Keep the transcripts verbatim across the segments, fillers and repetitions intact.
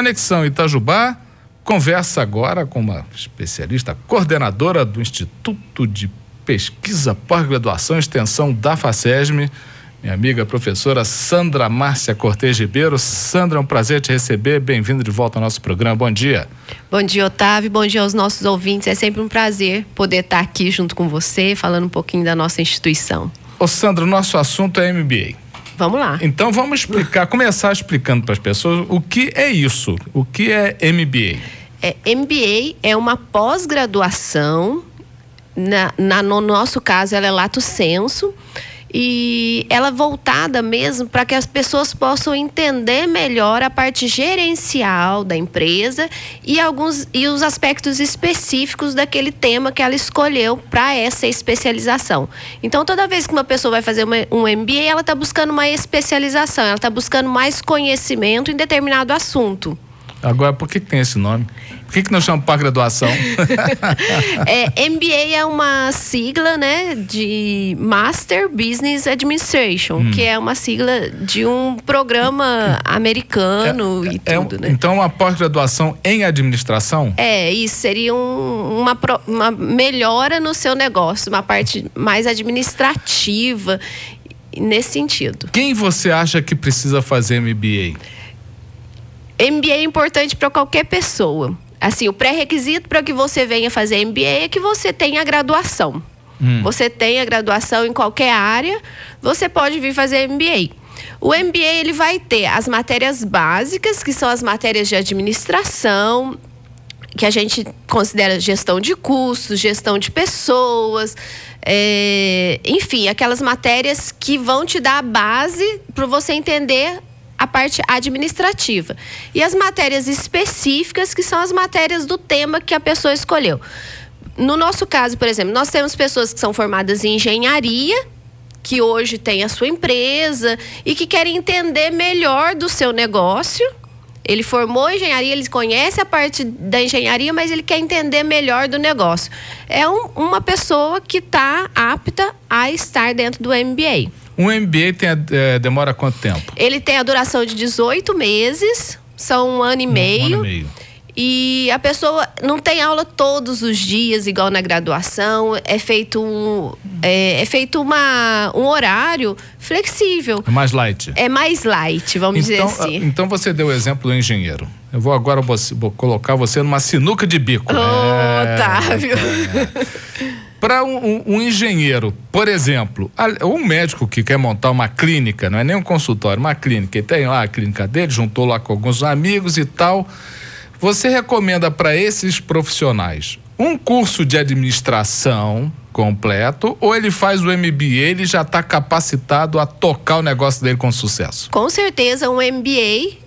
Conexão Itajubá conversa agora com uma especialista, coordenadora do Instituto de Pesquisa, Pós-Graduação e Extensão da FACESM, minha amiga professora Sandra Márcia Cortês Ribeiro. Sandra, é um prazer te receber, bem-vinda de volta ao nosso programa, bom dia. Bom dia, Otávio, bom dia aos nossos ouvintes, é sempre um prazer poder estar aqui junto com você, falando um pouquinho da nossa instituição. Ô Sandra, o nosso assunto é M B A. Vamos lá. Então vamos explicar, começar explicando para as pessoas o que é isso, o que é M B A. É, M B A é uma pós-graduação, na, na, no nosso caso ela é lato sensu, e ela é voltada mesmo para que as pessoas possam entender melhor a parte gerencial da empresa e alguns e os aspectos específicos daquele tema que ela escolheu para essa especialização. Então, toda vez que uma pessoa vai fazer uma, um M B A, ela está buscando uma especialização, ela está buscando mais conhecimento em determinado assunto. Agora, por que que tem esse nome? Por que que não chama pós-graduação? é, M B A é uma sigla, né, de Master Business Administration, hum. que é uma sigla de um programa americano é, e é, tudo, né? Então, uma pós-graduação em administração? É, isso seria um, uma, uma melhora no seu negócio, uma parte mais administrativa, nesse sentido. Quem você acha que precisa fazer M B A? M B A é importante para qualquer pessoa. Assim, o pré-requisito para que você venha fazer M B A é que você tenha a graduação. Hum. Você tenha a graduação em qualquer área, você pode vir fazer M B A. O M B A ele vai ter as matérias básicas, que são as matérias de administração, que a gente considera gestão de custos, gestão de pessoas, é, enfim, aquelas matérias que vão te dar a base para você entender a parte administrativa. E as matérias específicas, que são as matérias do tema que a pessoa escolheu. No nosso caso, por exemplo, nós temos pessoas que são formadas em engenharia, que hoje tem a sua empresa e que querem entender melhor do seu negócio. Ele formou engenharia, ele conhece a parte da engenharia, mas ele quer entender melhor do negócio. É um, uma pessoa que está apta a estar dentro do M B A. Um M B A tem a, é, demora quanto tempo? Ele tem a duração de dezoito meses, são um ano e meio. Um ano e meio. E a pessoa não tem aula todos os dias, igual na graduação. É feito um, é, é feito uma, um horário flexível. É mais light. É mais light, vamos então, dizer assim. Então você deu o exemplo do engenheiro. Eu vou agora vou colocar você numa sinuca de bico. Ô, é, Otávio! É. Para um, um, um engenheiro, por exemplo, um médico que quer montar uma clínica, não é nem um consultório, uma clínica, ele tem lá a clínica dele, juntou lá com alguns amigos e tal. Você recomenda para esses profissionais um curso de administração completo ou ele faz o M B A, ele já está capacitado a tocar o negócio dele com sucesso? Com certeza, um M B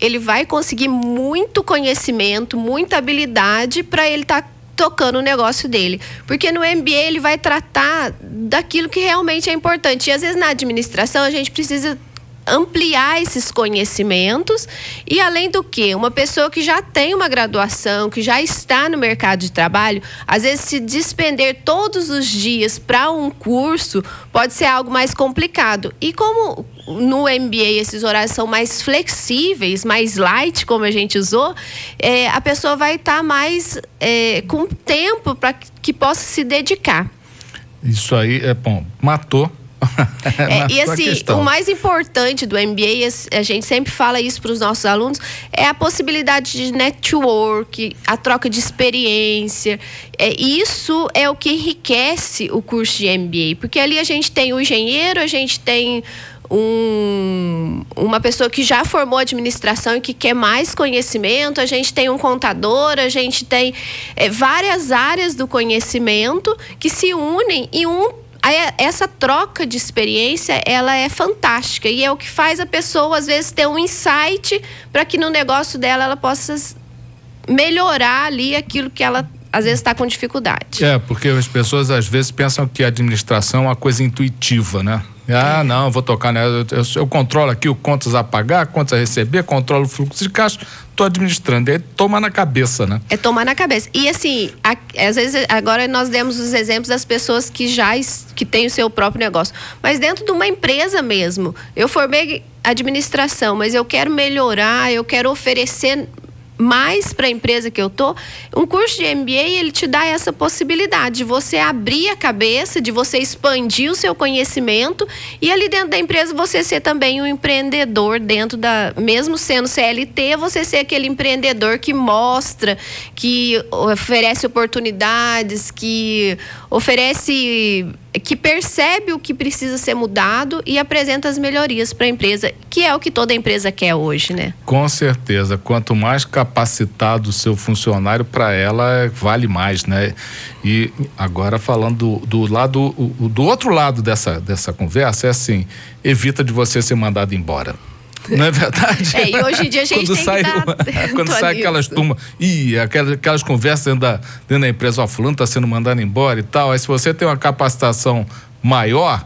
A, ele vai conseguir muito conhecimento, muita habilidade para ele estar tá tocando o negócio dele, porque no M B A ele vai tratar daquilo que realmente é importante, e às vezes na administração a gente precisa ampliar esses conhecimentos. E além do que, uma pessoa que já tem uma graduação, que já está no mercado de trabalho, às vezes se despender todos os dias para um curso pode ser algo mais complicado, e como no M B A esses horários são mais flexíveis, mais light, como a gente usou, é, a pessoa vai estar tá mais é, com tempo para que, que possa se dedicar. Isso aí é bom, matou. É, e assim, o mais importante do M B A, a gente sempre fala isso para os nossos alunos, é a possibilidade de network, a troca de experiência. É, isso é o que enriquece o curso de M B A, porque ali a gente tem o engenheiro, a gente tem Um, uma pessoa que já formou administração e que quer mais conhecimento, a gente tem um contador, a gente tem é, várias áreas do conhecimento que se unem e um, essa troca de experiência, ela é fantástica e é o que faz a pessoa às vezes ter um insight para que no negócio dela ela possa melhorar ali aquilo que ela às vezes está com dificuldade. É, porque as pessoas às vezes pensam que a administração é uma coisa intuitiva, né? Ah, não, vou tocar, né? Eu, eu, eu controlo aqui o contas a pagar, contas a receber, controlo o fluxo de caixa, tô administrando. É tomar na cabeça, né? É tomar na cabeça. E assim, a, às vezes, agora nós demos os exemplos das pessoas que já que têm o seu próprio negócio. Mas dentro de uma empresa mesmo, eu formei administração, mas eu quero melhorar, eu quero oferecer mais para a empresa que eu tô, um curso de M B A, ele te dá essa possibilidade de você abrir a cabeça, de você expandir o seu conhecimento e ali dentro da empresa você ser também um empreendedor dentro da, mesmo sendo C L T, você ser aquele empreendedor que mostra, que oferece oportunidades, que oferece, que percebe o que precisa ser mudado e apresenta as melhorias para a empresa, que é o que toda empresa quer hoje, né? Com certeza. Quanto mais capacitado o seu funcionário, para ela vale mais, né? E agora falando do, do lado, o, do outro lado dessa, dessa conversa, é assim, evita de você ser mandado embora. Não é verdade? É, e hoje em dia a gente quando tem sai, que dar... Quando sai aquelas turmas, e aquelas, aquelas conversas dentro da, dentro da empresa, ó, fulano está sendo mandado embora e tal, aí se você tem uma capacitação maior,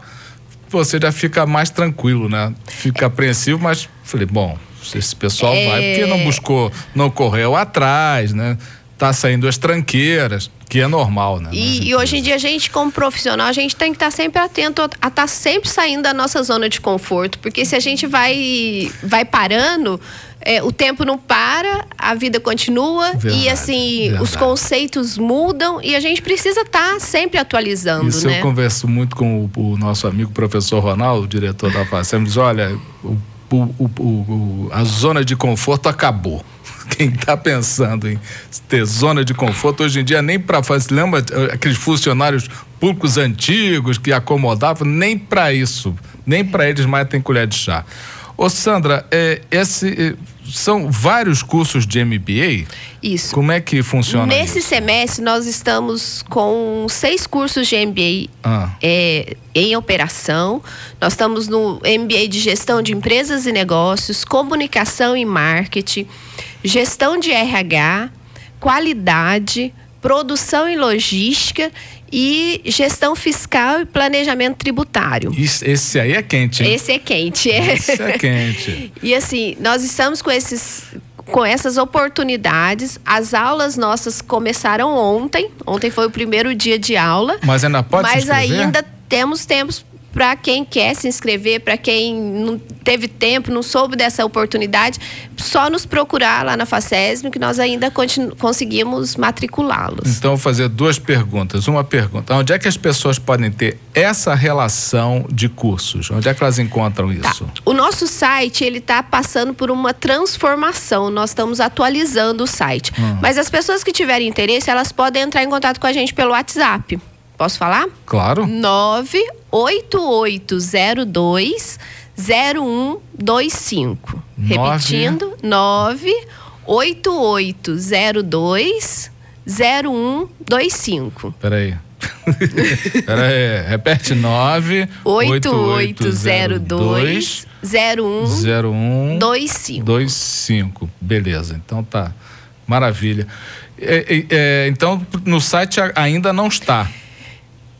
você já fica mais tranquilo, né? Fica apreensivo, mas falei, bom, esse pessoal é... vai, porque não buscou, não correu atrás, né? Tá saindo as tranqueiras, que é normal, né? E, e hoje em dia a gente, como profissional, a gente tem que estar sempre atento a estar tá sempre saindo da nossa zona de conforto, porque se a gente vai, vai parando, é, o tempo não para, a vida continua, verdade, e assim, verdade. Os conceitos mudam e a gente precisa estar tá sempre atualizando, isso, né? Eu converso muito com o, o nosso amigo professor Ronaldo, diretor da FACESM, diz, olha, o, o, o, o, a zona de conforto acabou. Quem está pensando em ter zona de conforto, hoje em dia nem para fazer, lembra aqueles funcionários públicos antigos que acomodavam, nem para isso, nem para eles mais tem colher de chá. Ô Sandra, é, esse, são vários cursos de M B A? Isso. Como é que funciona nesse isso? semestre nós estamos com seis cursos de M B A ah. é, em operação. Nós estamos no M B A de Gestão de Empresas e Negócios, Comunicação e Marketing, Gestão de R H, Qualidade, Produção e Logística e Gestão Fiscal e Planejamento Tributário. Isso, esse aí é quente, hein? Esse é quente. É. Esse é quente. E assim, nós estamos com esses... com essas oportunidades. As aulas nossas começaram ontem. Ontem foi o primeiro dia de aula. Mas ainda pode se inscrever? Mas ainda temos tempos para quem quer se inscrever, para quem não teve tempo, não soube dessa oportunidade, só nos procurar lá na FACESM que nós ainda conseguimos matriculá-los. Então, vou fazer duas perguntas. Uma pergunta, onde é que as pessoas podem ter essa relação de cursos? Onde é que elas encontram isso? Tá. O nosso site, ele está passando por uma transformação, nós estamos atualizando o site. Hum. Mas as pessoas que tiverem interesse, elas podem entrar em contato com a gente pelo WhatsApp. Posso falar? Claro. nove oito oito zero dois zero um dois cinco. Repetindo, nove oito oito zero dois zero um dois cinco. Peraí. Peraí, repete. nove oito oito zero dois zero um dois cinco. Beleza, então tá. Maravilha. É, é, então, no site ainda não está.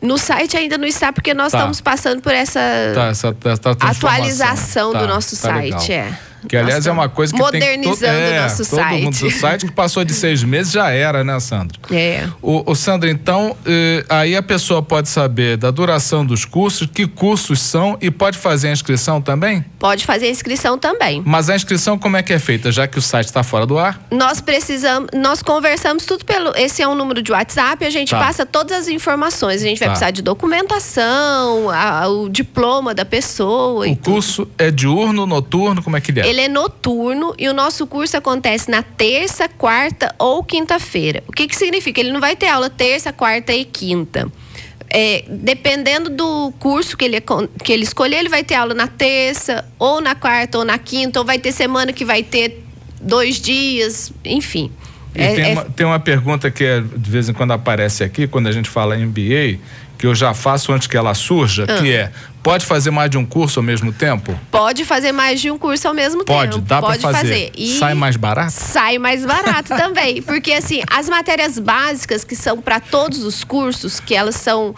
No site ainda não está, porque nós tá. estamos passando por essa, tá, essa, essa atualização tá, do nosso tá site. Legal. É. Que, aliás, nossa, é uma coisa que modernizando tem todo, é, o nosso todo site. Mundo do site que passou de seis meses já era, né, Sandra? É. O, o Sandra, então, eh, aí a pessoa pode saber da duração dos cursos, que cursos são e pode fazer a inscrição também? Pode fazer a inscrição também. Mas a inscrição como é que é feita, já que o site está fora do ar? Nós precisamos, nós conversamos tudo pelo, esse é um número de WhatsApp, a gente tá. passa todas as informações, a gente vai tá. precisar de documentação, a, o diploma da pessoa. E o tudo. curso é diurno, noturno, como é que é? Ele é noturno e o nosso curso acontece na terça, quarta ou quinta-feira. O que que significa? Ele não vai ter aula terça, quarta e quinta. É, dependendo do curso que ele, que ele escolher, ele vai ter aula na terça, ou na quarta, ou na quinta, ou vai ter semana que vai ter dois dias, enfim. É, tem, é... Uma, tem uma pergunta que é, de vez em quando aparece aqui, quando a gente fala em M B A, que eu já faço antes que ela surja, ah. que é... Pode fazer mais de um curso ao mesmo tempo? Pode fazer mais de um curso ao mesmo Pode, tempo. Dá Pode, dá para fazer. fazer. E sai mais barato? Sai mais barato também, porque assim, as matérias básicas que são para todos os cursos, que elas são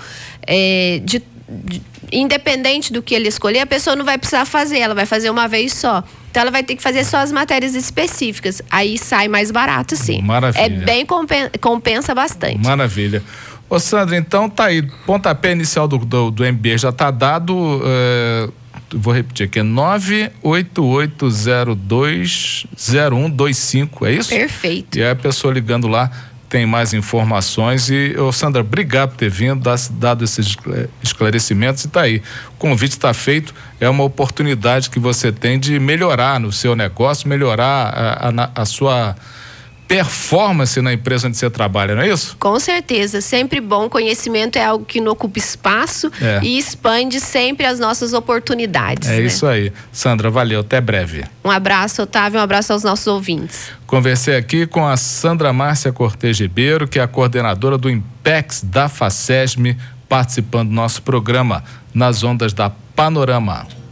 é, de, de, independente do que ele escolher, a pessoa não vai precisar fazer, ela vai fazer uma vez só. Então ela vai ter que fazer só as matérias específicas, aí sai mais barato sim. Maravilha. É bem, compensa, compensa bastante. Maravilha. Ô Sandra, então tá aí, pontapé inicial do, do, do M B A já tá dado, é, vou repetir aqui, é nove oito oito zero dois zero um dois cinco, é isso? Perfeito. E aí a pessoa ligando lá tem mais informações. E, ô Sandra, obrigado por ter vindo, dado esses esclarecimentos, e tá aí, o convite está feito, é uma oportunidade que você tem de melhorar no seu negócio, melhorar a, a, a sua performance na empresa onde você trabalha, não é isso? Com certeza, sempre bom, conhecimento é algo que não ocupa espaço é. e expande sempre as nossas oportunidades. É, né? Isso aí. Sandra, valeu, até breve. Um abraço, Otávio, um abraço aos nossos ouvintes. Conversei aqui com a Sandra Márcia Cortês Ribeiro, que é a coordenadora do INPPEX da FACESM, participando do nosso programa nas ondas da Panorama.